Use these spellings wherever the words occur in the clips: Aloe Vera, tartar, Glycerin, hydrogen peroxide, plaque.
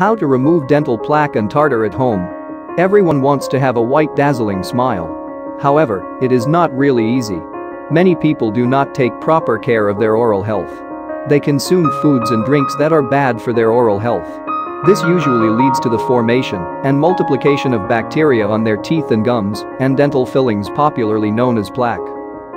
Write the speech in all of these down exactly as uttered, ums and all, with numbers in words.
How to remove dental plaque and tartar at home. Everyone wants to have a white dazzling smile. However, it is not really easy. Many people do not take proper care of their oral health. They consume foods and drinks that are bad for their oral health. This usually leads to the formation and multiplication of bacteria on their teeth and gums and dental fillings, popularly known as plaque.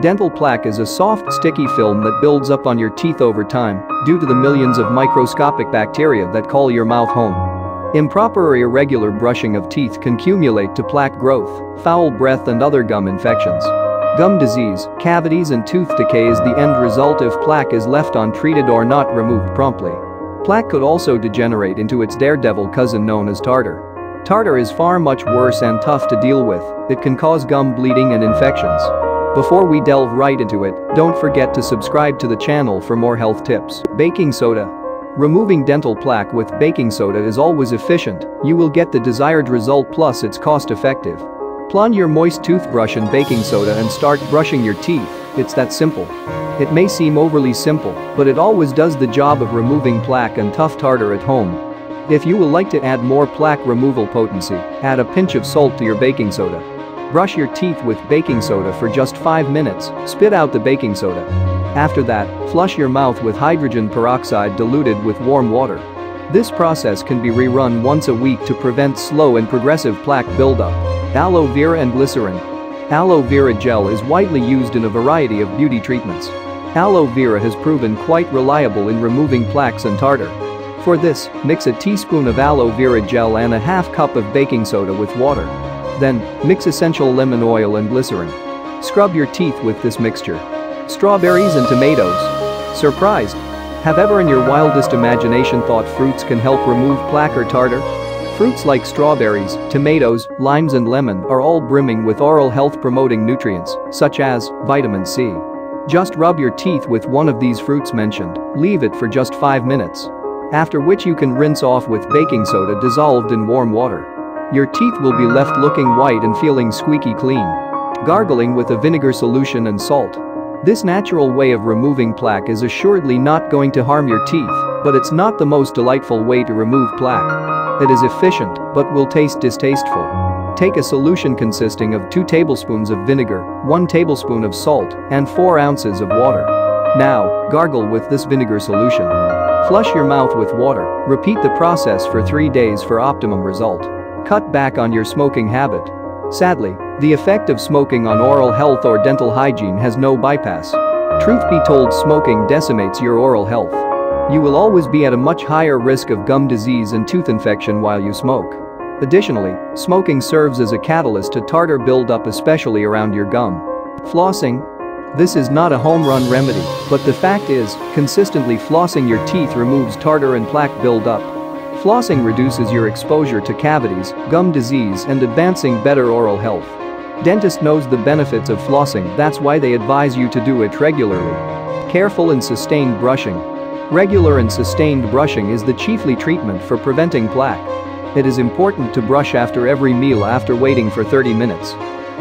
Dental plaque is a soft, sticky film that builds up on your teeth over time due to the millions of microscopic bacteria that call your mouth home. Improper or irregular brushing of teeth can accumulate to plaque growth, foul breath and other gum infections. Gum disease, cavities and tooth decay is the end result if plaque is left untreated or not removed promptly. Plaque could also degenerate into its daredevil cousin known as tartar. Tartar is far much worse and tough to deal with. It can cause gum bleeding and infections. Before we delve right into it, don't forget to subscribe to the channel for more health tips. Baking soda. Removing dental plaque with baking soda is always efficient. You will get the desired result, plus it's cost effective. Plunge your moist toothbrush in baking soda and start brushing your teeth. It's that simple. It may seem overly simple, but it always does the job of removing plaque and tough tartar at home. If you would like to add more plaque removal potency, add a pinch of salt to your baking soda. Brush your teeth with baking soda for just five minutes, spit out the baking soda. After that, flush your mouth with hydrogen peroxide diluted with warm water. This process can be rerun once a week to prevent slow and progressive plaque buildup. Aloe vera and glycerin. Aloe vera gel is widely used in a variety of beauty treatments. Aloe vera has proven quite reliable in removing plaques and tartar. For this, mix a teaspoon of aloe vera gel and a half cup of baking soda with water. Then, mix essential lemon oil and glycerin. Scrub your teeth with this mixture. Strawberries and tomatoes. Surprised? Have ever in your wildest imagination thought fruits can help remove plaque or tartar? Fruits like strawberries, tomatoes, limes and lemon are all brimming with oral health-promoting nutrients, such as vitamin C. Just rub your teeth with one of these fruits mentioned, leave it for just five minutes. After which you can rinse off with baking soda dissolved in warm water. Your teeth will be left looking white and feeling squeaky clean. Gargling with a vinegar solution and salt. This natural way of removing plaque is assuredly not going to harm your teeth, but it's not the most delightful way to remove plaque. It is efficient, but will taste distasteful. Take a solution consisting of two tablespoons of vinegar, one tablespoon of salt, and four ounces of water. Now, gargle with this vinegar solution. Flush your mouth with water, repeat the process for three days for optimum result. Cut back on your smoking habit. Sadly, the effect of smoking on oral health or dental hygiene has no bypass. Truth be told, smoking decimates your oral health. You will always be at a much higher risk of gum disease and tooth infection while you smoke. Additionally, smoking serves as a catalyst to tartar buildup, especially around your gum. Flossing. This is not a home run remedy, but the fact is, consistently flossing your teeth removes tartar and plaque buildup. Flossing reduces your exposure to cavities, gum disease and advancing better oral health. Dentist knows the benefits of flossing, that's why they advise you to do it regularly. Careful and sustained brushing. Regular and sustained brushing is the chiefly treatment for preventing plaque. It is important to brush after every meal after waiting for thirty minutes.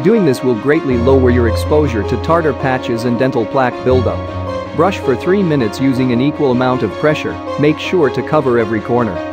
Doing this will greatly lower your exposure to tartar patches and dental plaque buildup. Brush for three minutes using an equal amount of pressure, make sure to cover every corner.